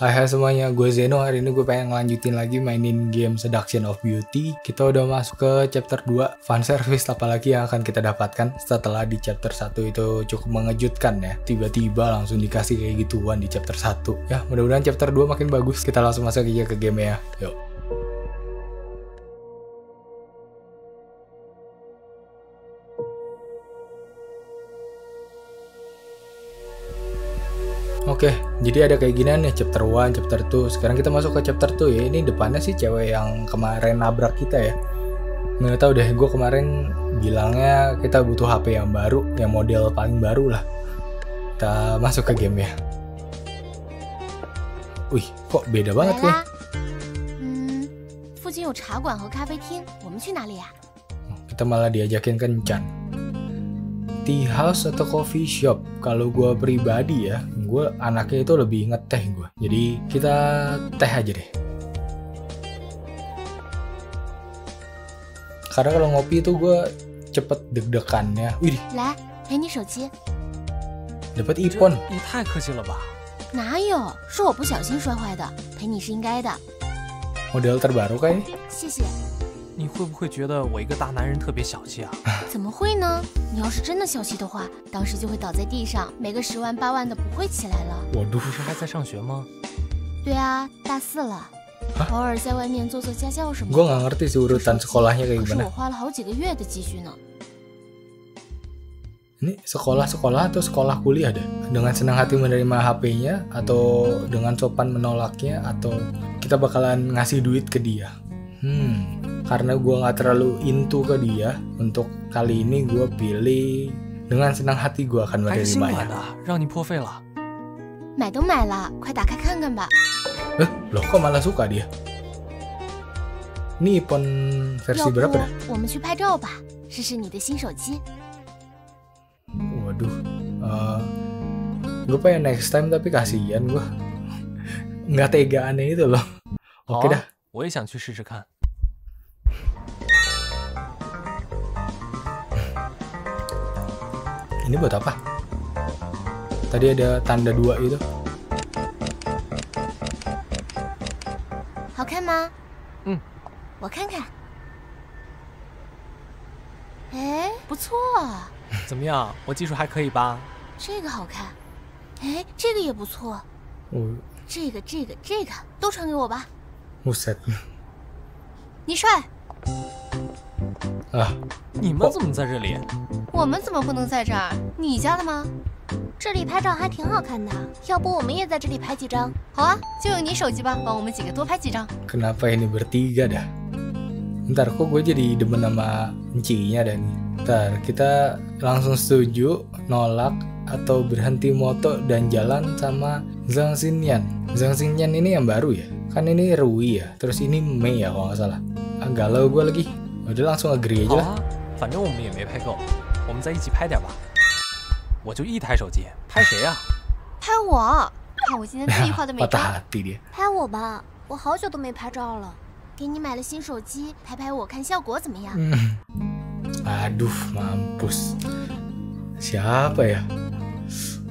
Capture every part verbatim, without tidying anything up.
Hai hai semuanya, gue Zeno. Hari ini gue pengen ngelanjutin lagi mainin game Seduction of Beauty. Kita udah masuk ke chapter dua. Fanservice apalagi yang akan kita dapatkan setelah di chapter satu itu cukup mengejutkan ya. Tiba-tiba langsung dikasih kayak gituan di chapter satu. Ya mudah-mudahan chapter dua makin bagus. Kita langsung masuk aja ke game ya. Yuk. Oke, jadi ada kayak gini nih, chapter satu, chapter dua. Sekarang kita masuk ke chapter dua ya. Ini depannya sih cewek yang kemarin nabrak kita ya. Nggak tahu deh, gue kemarin bilangnya kita butuh H P yang baru, yang model paling baru lah. Kita masuk ke game ya. Wih, kok beda banget ya? Kita malah diajakin kencan. Tea house atau coffee shop. Kalau gue pribadi ya, gue anaknya itu lebih ngeteh gue. Jadi kita teh aja deh. Karena kalau ngopi itu gue cepet deg-degannya. Wih. Dapat iPhone. Model terbaru kayaknya. Waduh. Gue gak ngerti sih urutan sekolahnya kayak gimana. Ini sekolah-sekolah atau sekolah kuliah deh? Dengan senang hati menerima H P-nya, atau dengan sopan menolaknya, atau kita bakalan ngasih duit ke dia. Hmm. Karena gue gak terlalu into ke dia, untuk kali ini gue pilih dengan senang hati gue akan menerimanya. Eh, loh kok malah suka dia? Ini iPhone versi berapa ya? Waduh, uh, gue pengen next time tapi kasihan gue. Gak tegaannya itu loh. Oke dah. Ini buat apa? Tadi ada tanda dua itu. Hmm. Eh, buset. Ni Shuai. Ah, kenapa ini bertiga dah? Ntar kok gue jadi demen sama encinya dah nih. Ntar kita langsung setuju, nolak, atau berhenti moto dan jalan sama Zhang Xinian. Zhang Xinian ini yang baru ya? Kan ini Rui ya? Terus ini Mei ya kalau nggak salah. Ah, galau gue lagi. Udah langsung agree aja lah. Patah hati dia. Hmm. Aduh, mampus. Siapa ya?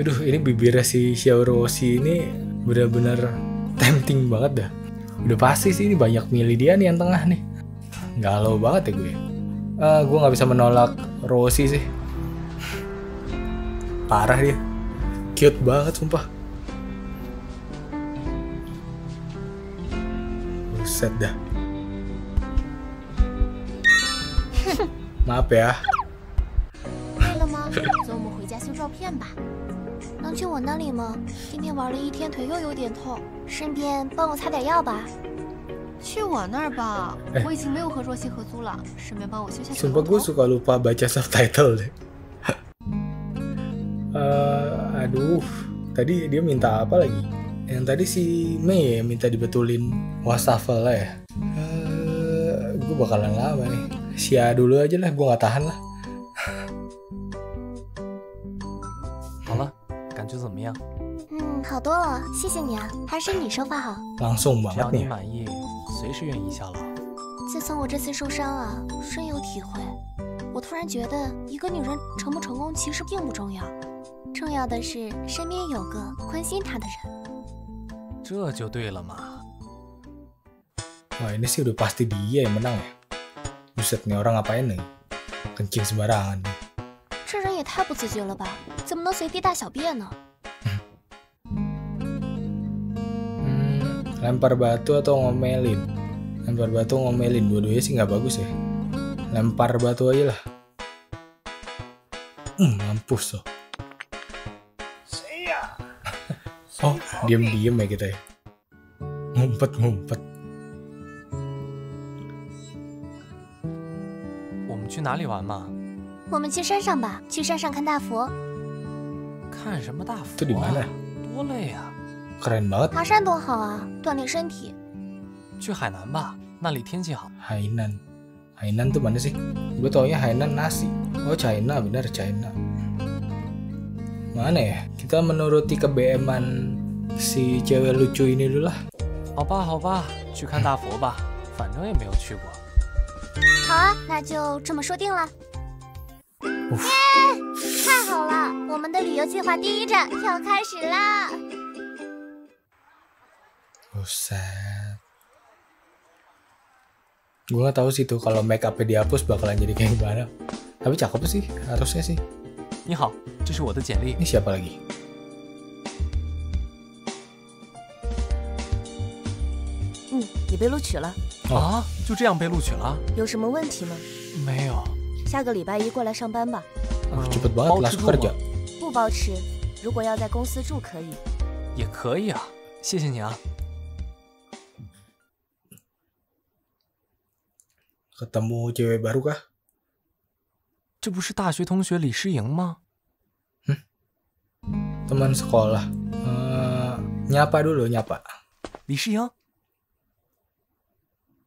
Aduh, ini bibirnya si Xiao Ruoshi ini benar-benar tempting banget dah. Udah pasti sih ini banyak milih dia nih yang tengah nih. Galau banget ya gue. Uh, gue nggak bisa menolak Rosie sih. Parah dia. Cute banget sumpah. Buset dah. Maaf ya. Eh, sumpah gue suka lupa baca subtitle deh. uh, Aduh, tadi dia minta apa lagi? Yang tadi si Mei ya, minta dibetulin wastafel lah ya. uh, Gue bakalan lama nih. Sia dulu aja lah, gue gak tahan lah. Langsung banget nih. 这就对了嘛。Wah ini sih udah pasti dia yang menang ya. Buset nih orang ngapain nih? Kencing sembarangan nih. 这人也太不自觉了吧？怎么能随地大小便呢？ Lempar batu atau ngomelin? Lempar batu ngomelin, dua-duanya sih nggak bagus ya. Lempar batu aja lah. Hmm, mampus loh. Oh, diem-diem ya kita ya. Ngumpet-ngumpet. 我们去哪里玩嘛？我们去山上吧，去山上看大佛。看什么大佛？这里面呢？多累呀！ Keren banget. 爬山多好啊，锻炼身体。去海南吧，那里天气好。Hainan, Hainan tuh mana sih? Gue taunya Hainan nasi. Oh China, benar China. Mana ya? Kita menuruti kebeeman si cewek lucu ini dulu lah. 好吧，好吧，去看大佛吧，反正也没有去过。好啊，那就这么说定了。耶，太好了，我们的旅游计划第一站要开始啦。 Buset. Gue gak tahu sih tuh kalau make up-nya dihapus bakalan jadi kayak gimana. Tapi cakep sih, harusnya sih. Ni hao, ini adalah jentli. Ini siapa lagi? Hmm, ni被录取了. Ah, 就这样被录取了? 有什么问题吗? 没有. 下个礼拜一过来上班吧. Cepet banget langsung kerja. 不包吃，如果要在公司住可以。也可以啊，谢谢你啊。 Ketemu cewek baru kah? 这不是大学同学李诗莹吗? Teman sekolah. Nyapa dulu, nyapa. 李诗莹，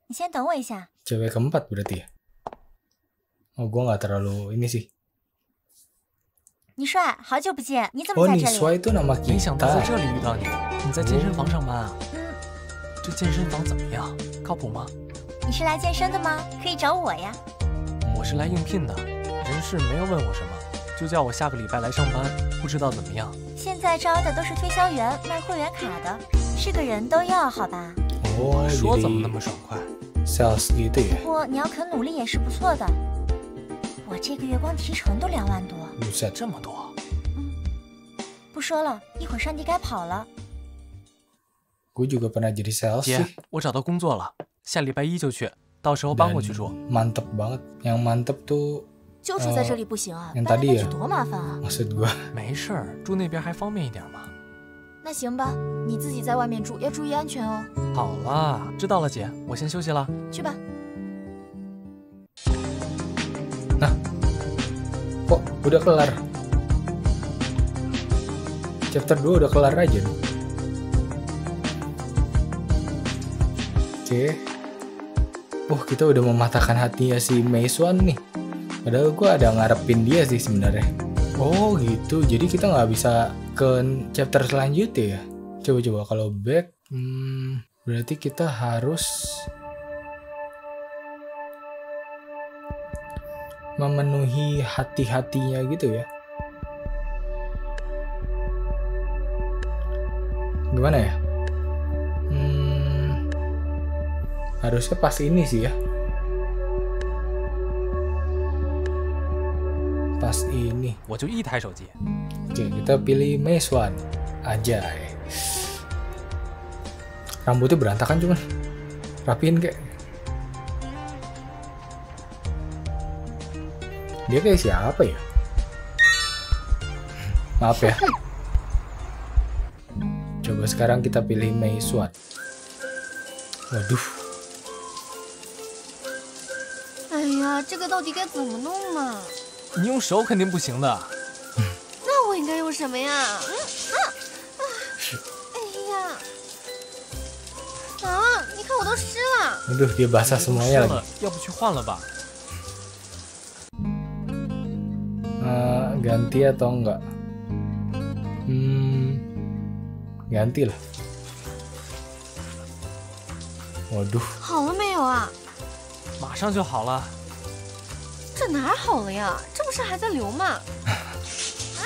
你先等我一下。Cewek keempat berarti ya? Oh, gue nggak terlalu ini sih. 你帅，好久不见，你怎么在这里？ Oh, 你帅 itu nama kita. 没想到在这里遇到你。你在健身房上班啊？嗯。这健身房怎么样？靠谱吗？ 你是来健身的吗？可以找我呀。我是来应聘的，人事没有问我什么，就叫我下个礼拜来上班，不知道怎么样。现在招的都是推销员，卖会员卡的，是个人都要，好吧？哦，说怎么那么爽快 ？Sales 对。不过你要肯努力也是不错的。我这个月光提成都两万多。你咋这么多？嗯，不说了，一会儿上帝该跑了。我也曾经是 sales。姐，我找到工作了。 下礼拜一就去，到时候帮我去住。Mantep banget, yang mantep tuh. 就住在这里不行啊，搬来搬去多麻烦啊。Maksud gua. 没事儿，住那边还方便一点嘛。那行吧，你自己在外面住要注意安全哦。好啦，知道了，姐，我先休息了。去吧。Nah, kok udah kelar? Chapter dua udah kelar aja nih. Oke. Wah, kita udah mematahkan hatinya si Mei Xuan nih. Padahal gue ada ngarepin dia sih sebenarnya. Oh gitu, jadi kita nggak bisa ke chapter selanjutnya ya? Coba-coba kalau back, hmm, berarti kita harus memenuhi hati-hatinya gitu ya. Gimana ya? Harusnya pas ini sih ya. Pas ini. Oke, kita pilih Mei Xuan aja. Rambutnya berantakan cuman rapiin kayak. Dia kayak siapa ya? Maaf ya. Coba sekarang kita pilih Mei Xuan. Waduh. 这个到底该怎么弄嘛？你用手肯定不行的。那我应该用什么呀？嗯啊啊！哎呀！啊！你看我都湿了。Aduh dia basah semuanya lagi. 要不去换了吧？呃 ，ganti atau enggak？ Hmm, ganti lah. Waduh. 好了没有啊？马上就好了。 这哪好了呀？这不是还在流吗？啊！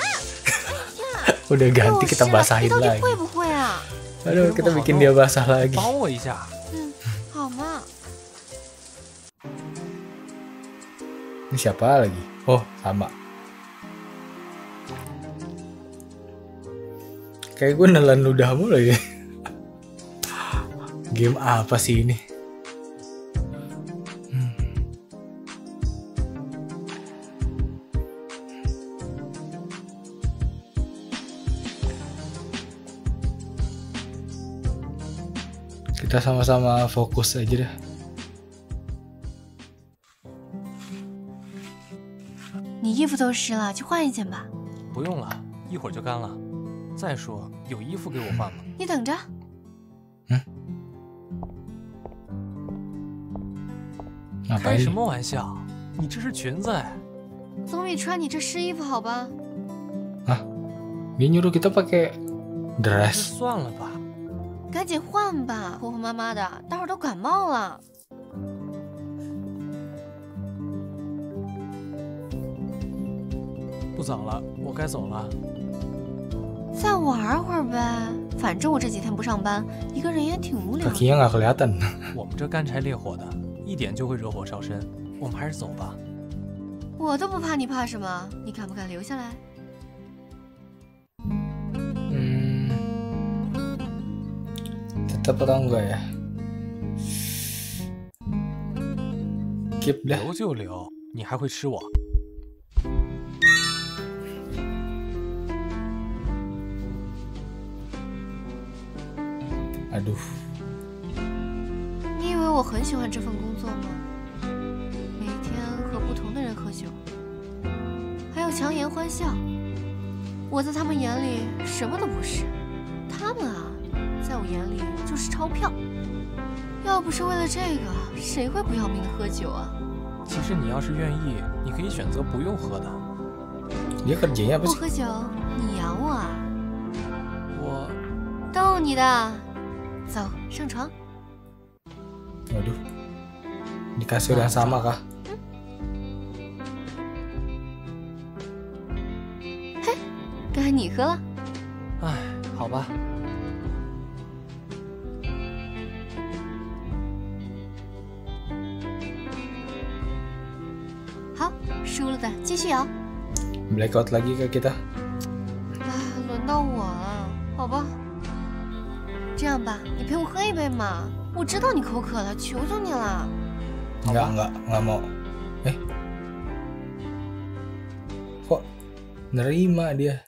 哎呀，我得赶紧给它把沙一拉。你到底会不会啊？ Aduh, kita bikin dia basah lagi. Ini siapa lagi? Oh, sama. Kayak gue nelan ludah mulu ya. Game apa sih ini? Hmm. Kita sama-sama fokus aja deh. Ni ifu dou shi la, ji huan yi jian ba. Bu yong la, yi huor jiu gan la. 再说，有衣服给我换吗？你等着。嗯。开什么玩笑？你这是裙子哎。总比穿你这湿衣服好吧？啊，你nyuruh kita pakai dress？ 算了吧。赶紧换吧，婆婆妈妈的，待会儿都感冒了。不早了，我该走了。 再玩会儿呗，反正我这几天不上班，一个人也挺无聊的。我们这干柴烈火的，一点就会惹火烧身。我们还是走吧。我都不怕，你怕什么？你敢不敢留下来？嗯，tetap atau enggak ya? Keep deh. 留就留，你还会吃我？ Aduh. Ni iwei wo hen xiuan zhe fen gongzuo ma? Mei tian he bu tong de ren he xiu. Hai you qiang yan huan xiao. Wo zai ta men yan li shen me dou bu shi. Ta men a, zai wo yan li jiu shi chao piao. Yao bu shi wei le zhe ge, shui hui bu yao ming de he jiu a? Qi shi ni yao shi yuan yi, ni ke yi xuan ze bu yong he de. Ye ke jian ya bu shi. Bu he jiu, ni yang wo a? Wo dou ni de. 走上床。Waduh, di kasur yang sama kah? Hei,该你喝了。哎，好吧。好，输了的继续摇。Blackout lagi ke kita? 啊，轮到我了，好吧。 这样吧，你陪我喝一杯嘛！我知道你口渴了，求求你了。Enggak enggak enggak mau. Eh, kok nerima dia?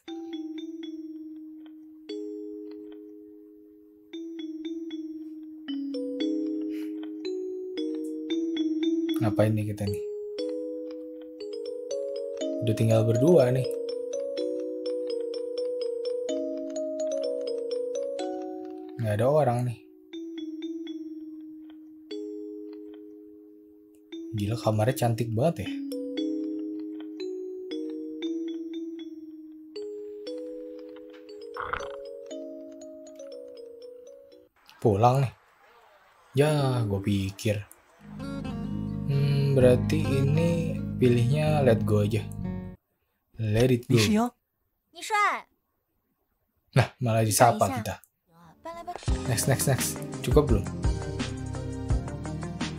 Ngapain nih kita nih? Udah tinggal berdua nih. Nggak ada orang nih. Gila, kamarnya cantik banget ya. Pulang nih. Ya, gue pikir. Hmm, berarti ini pilihnya let go aja. Let it go. Ni Shuai. Nah, malah disapa kita. Next, next, next. Cukup belum?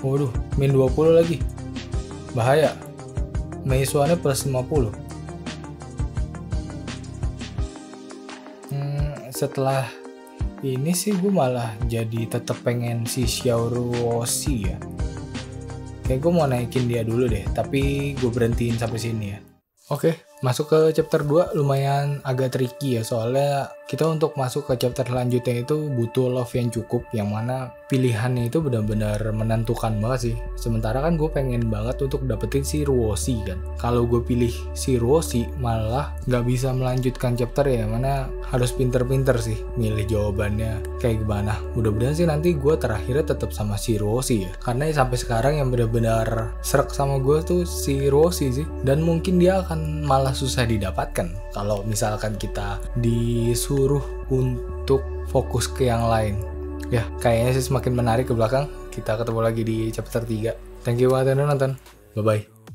Waduh, min dua puluh lagi. Bahaya. Mei Xuan-nya plus lima puluh. Hmm, setelah ini sih gue malah jadi tetap pengen si Xiao Ruoshi ya. Kayak gue mau naikin dia dulu deh, tapi gue berhentiin sampai sini ya. Oke, masuk ke chapter dua lumayan agak tricky ya, soalnya kita untuk masuk ke chapter selanjutnya itu butuh love yang cukup, yang mana pilihannya itu benar-benar menentukan banget sih. Sementara kan gue pengen banget untuk dapetin si Ruoshi kan. Kalau gue pilih si Ruoshi malah nggak bisa melanjutkan chapter ya, mana harus pinter-pinter sih milih jawabannya kayak gimana. Mudah-mudahan sih nanti gue terakhirnya tetap sama si Ruoshi ya, karena sampai sekarang yang benar-benar serak sama gue tuh si Ruoshi sih, dan mungkin dia akan malah susah didapatkan kalau misalkan kita disuruh untuk fokus ke yang lain ya. Kayaknya sih semakin menarik ke belakang. Kita ketemu lagi di chapter tiga. Thank you banget udah nonton, bye bye.